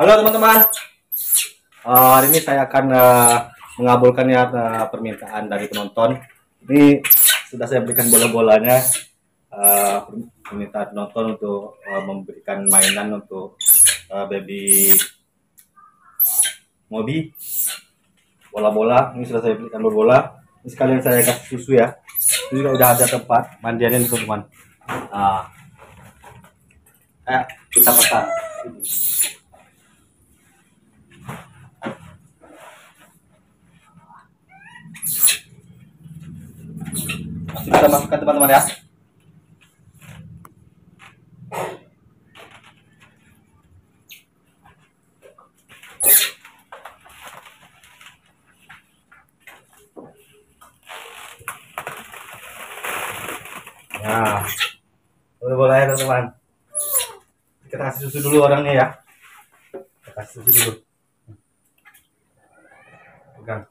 Halo teman-teman, hari ini saya akan mengabulkan ya permintaan dari penonton. Ini sudah saya berikan bola-bolanya, permintaan penonton untuk memberikan mainan untuk baby Mobi. Bola-bola, ini sudah saya berikan bola-bola. Ini sekalian saya kasih susu ya. Ini juga udah ada tempat mandiannya teman-teman. Kita pesan. Kita masukkan teman-teman ya. Nah, boleh ya teman-teman. Kita kasih susu dulu orangnya ya. Kita kasih susu dulu. Pegang.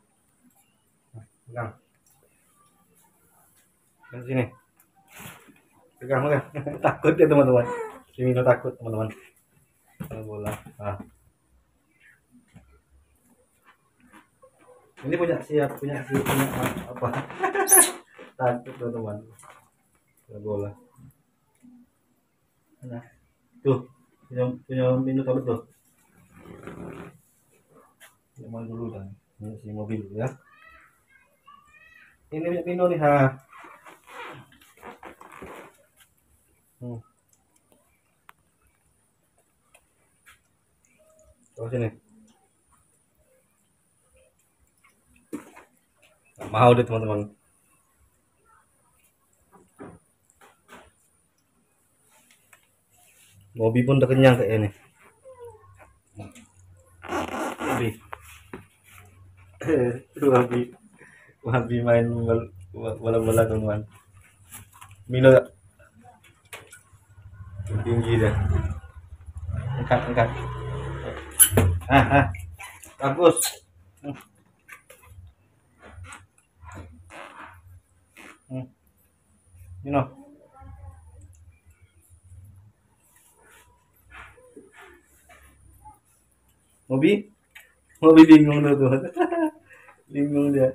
Pegang. Di sini. Pegang, pegang. Takut ya teman-teman. Si Mino takut teman-teman. Bola. Nah. Ini punya apa? Takut teman-teman. Bola. Nah. Tuh, punya Mino takut tuh. Jangan dulu kan. Ini si mobil ya. Ini punya Mino nih ha. Terus ini nggak mau deh teman-teman. Mobi pun udah kenyang kayaknya nih. Mobi main bola-bola teman-teman. Mino tinggi dah, angkat bagus. Mino Mobi bingung dulu tuh. Bingung dia.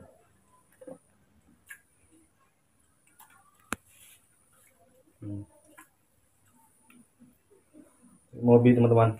Mobi teman-teman.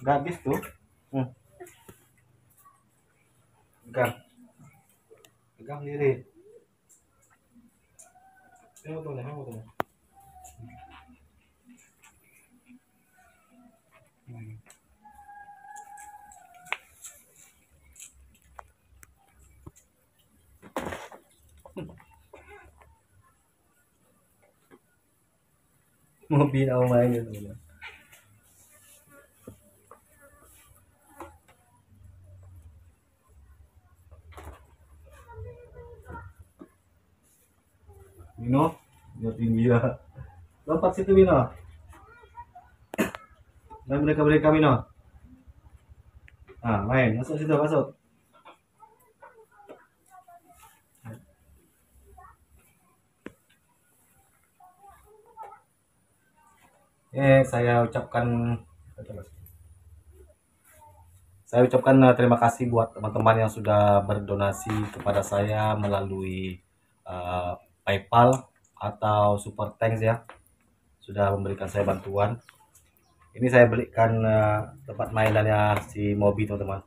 Enggak habis tuh. Pegang diri. Mobil mau main gitu. Mino tinggi ya. Lompat situ Mino. Dan mereka Mino. Ah, main, masuk situ, masuk. Saya ucapkan terima kasih buat teman-teman yang sudah berdonasi kepada saya melalui PayPal atau Super Thanks ya, sudah memberikan saya bantuan. Ini saya belikan tempat mainannya si Mobi teman-teman.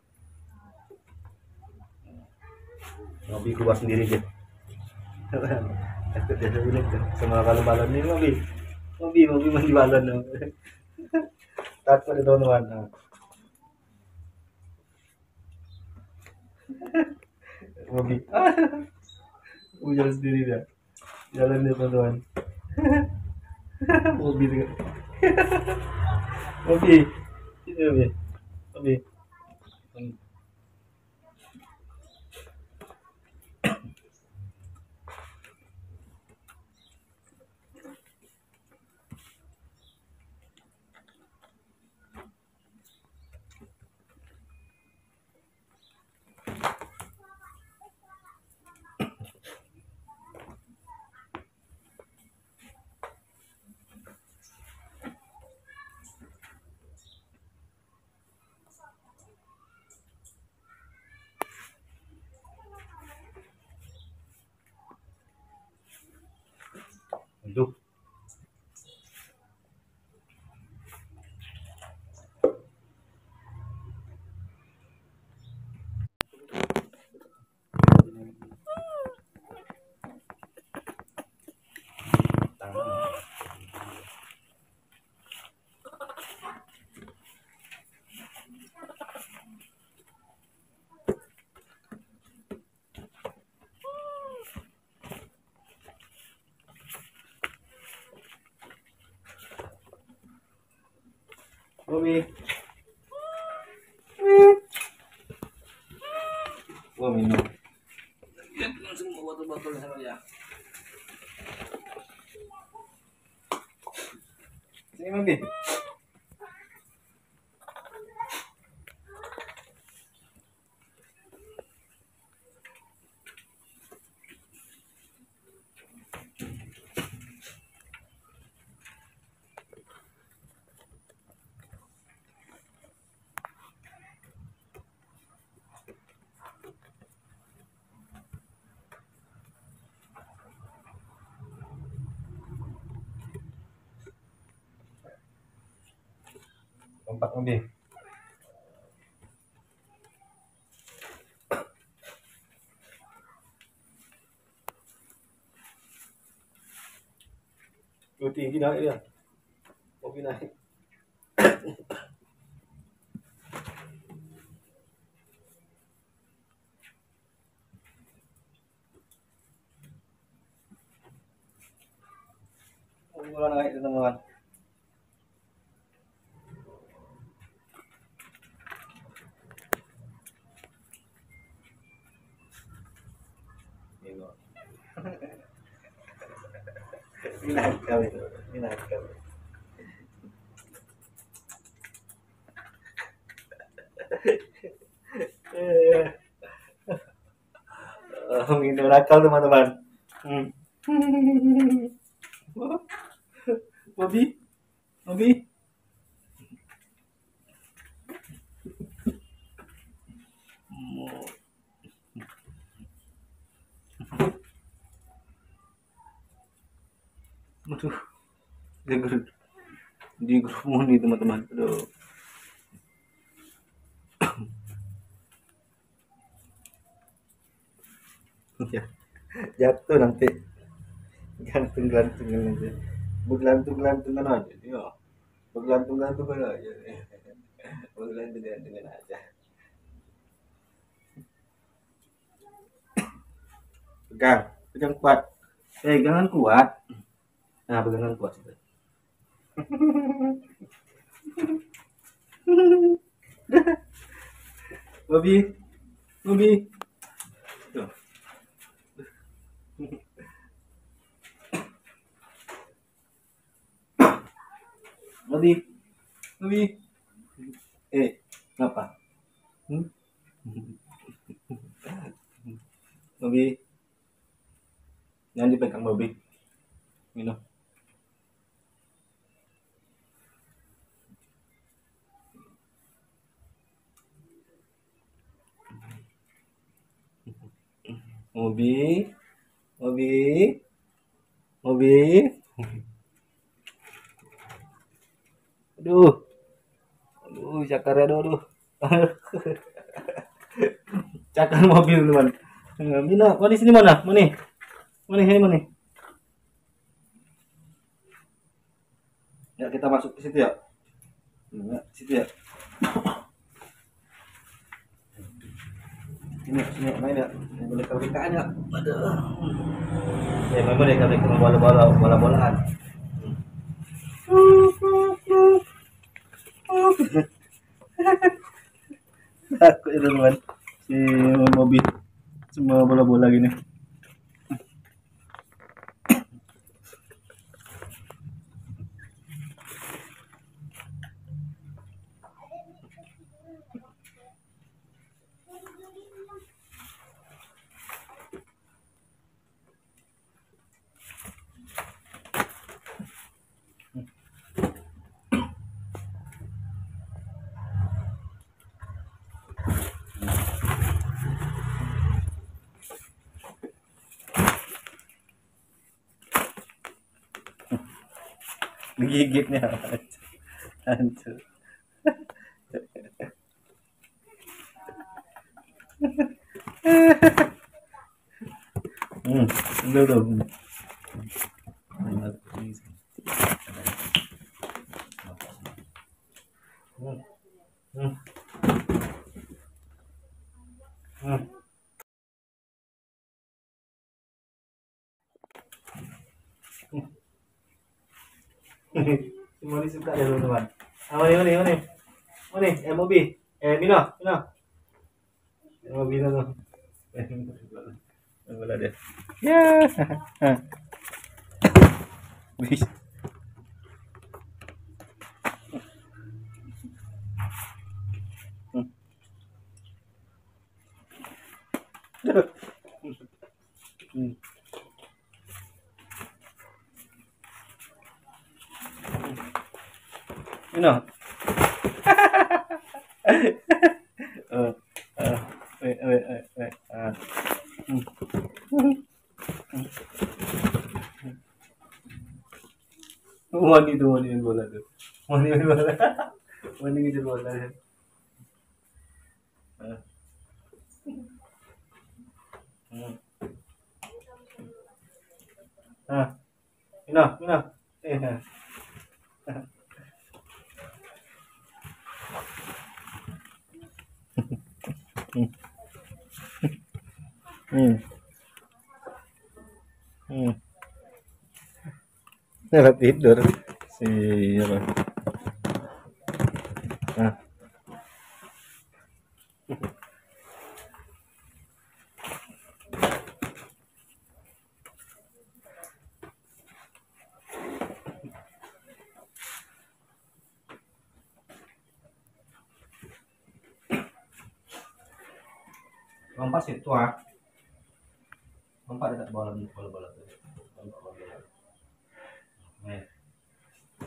Mobi keluar sendiri gitu. Semua balon-balon ini Mobi mandi balon dong. Takut ya teman-teman. Mobi. Jalan sendiri dah. Jalan deh teman-teman. Mobi juga. Mobi. Itu Mobi. Mobi. Duh. Mobi, wah Mino, lihat langsung botol-botol sama dia. Sini Mobi. Lompat Mobi. Lu tinggi naik dia. Mobi naik. Mulai naik teman-teman. Minat kami. Mino nakal teman-teman. Mobi. Aduh, di grup Moni teman-teman. Aduh. Ya, jatuh nanti. Gantung-gantungan aja. Bergelantung-gelantungan aja. Iya. Bergelantung-gelantungan aja. Bergelantung-gelantungan aja. Pegang kuat. Pegangan kuat. Nah, pegangan kuat itu. Mobi. Tuh. Mobi. Kenapa? Mobi. Jangan dipegang Mobi. Mino. Mobi. Aduh, cakar ya, aduh. Cakar mobil, teman. Mino, kau di sini mana? Mana? Ya, kita masuk ke situ ya. Situ ya. Senyap main tak? Saya boleh kau-bekaan tak? Ada. Saya memang dia kau-bekaan bola-bolaan. Takut ya teman. Si Mobi semua bola-bola gini. Gigitnya hancur. Belum. Moni suka ya teman-teman. Moni, Mobi. Mino. Mobi itu. Bola deh. Ya. Wih. Mino. Wait. Wani bola tu. Wani itu bola. Mino. Nggak tidur si apa? Nah. Lompat situ ah. Lompat dekat bola tu.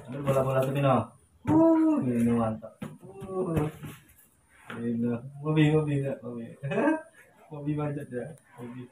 Ambil bola-bola tu Mino. Ini mantap. Ini. Mobi. Mobi manjat. Mobi.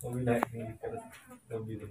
Mobil naik tinggi ke atas mobil.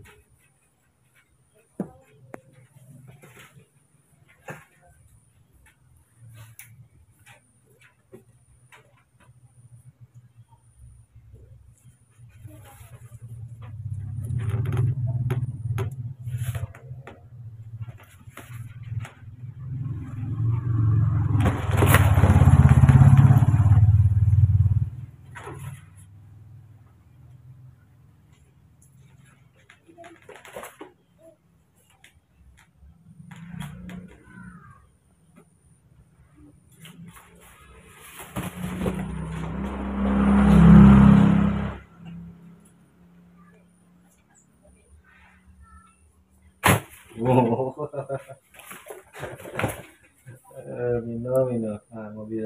Mino. Ah, mobil. Bisa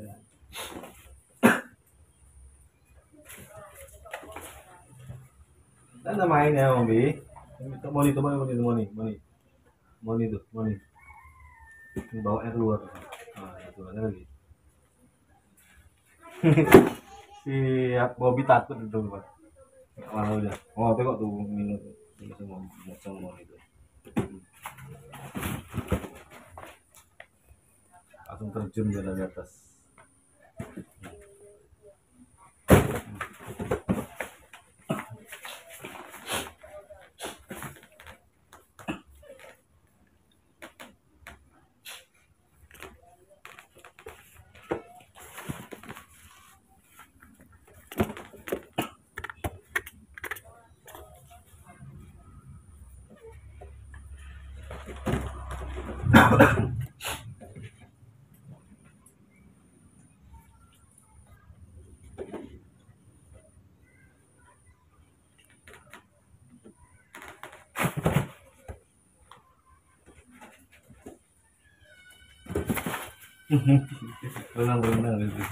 naik. Tanda main ya, Mobi. Money. Bawa air luar. Nah, keluarnya lagi. Si Mobi takut itu, Pak. Malah udah. Oh, tengok tuh Mino. Ini semua macam mau itu. Langsung terjun dari atas. Benar-benar itu.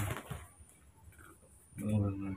Benar-benar.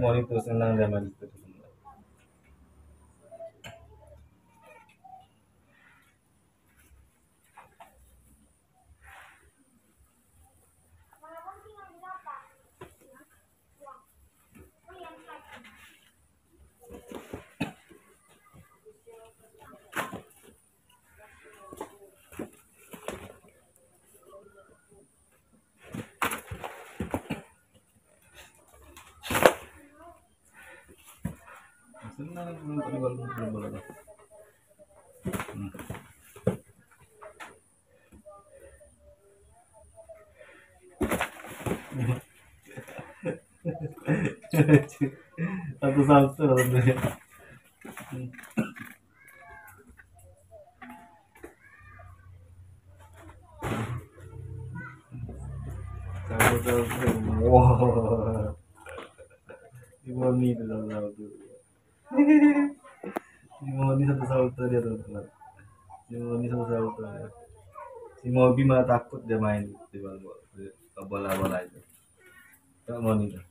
Mau itu senang zaman itu. Senang belum lagi. Satu samsul sebenarnya. Wow. Ibu ini dalam tuh. Si Mobi satu salto dia teman-teman. Si Mobi malah takut dia main di bola-bola itu. Kalau Moni dah.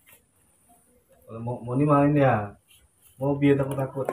Kalau Moni main ya, Mobi yang takut-takut.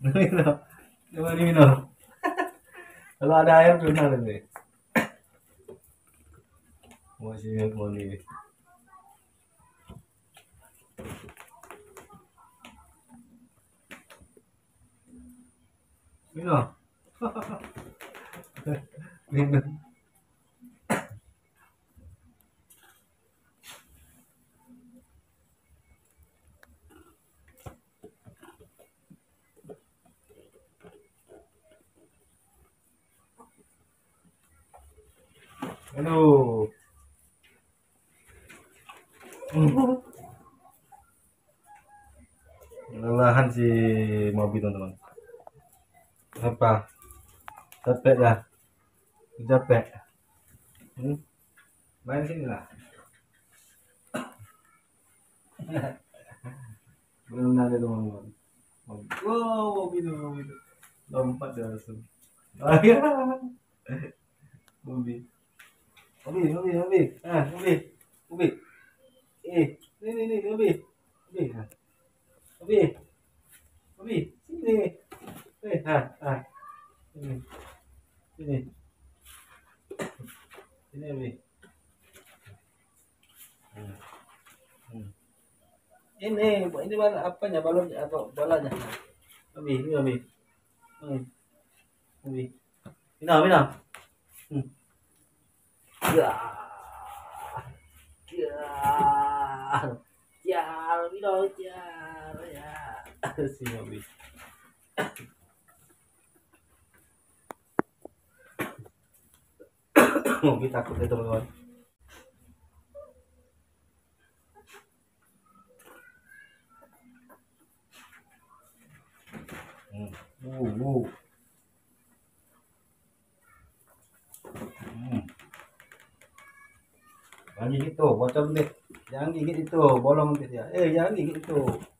Mino. Kalau ada air benar nih. Masih yang moni. Mino. Mino. Halo. Lelahan si Mobi teman-teman. Apa? Capek dah. Capek. Main sini lah. Belum ada teman-teman. Wow, Mino. Lompat dia langsung. Mobi. Ah, Mobi. Ini Mobi. Mobi. Sini. Ini Mobi. Ini mana apanya balonnya atau bolanya? Mobi. Mino. Ya, Mino, ya. Si Mobi. Mobi takut itu loh. Jangan gigit tuh, bocor deh. Jangan gigit itu, bolong deh ya. Jangan gigit itu.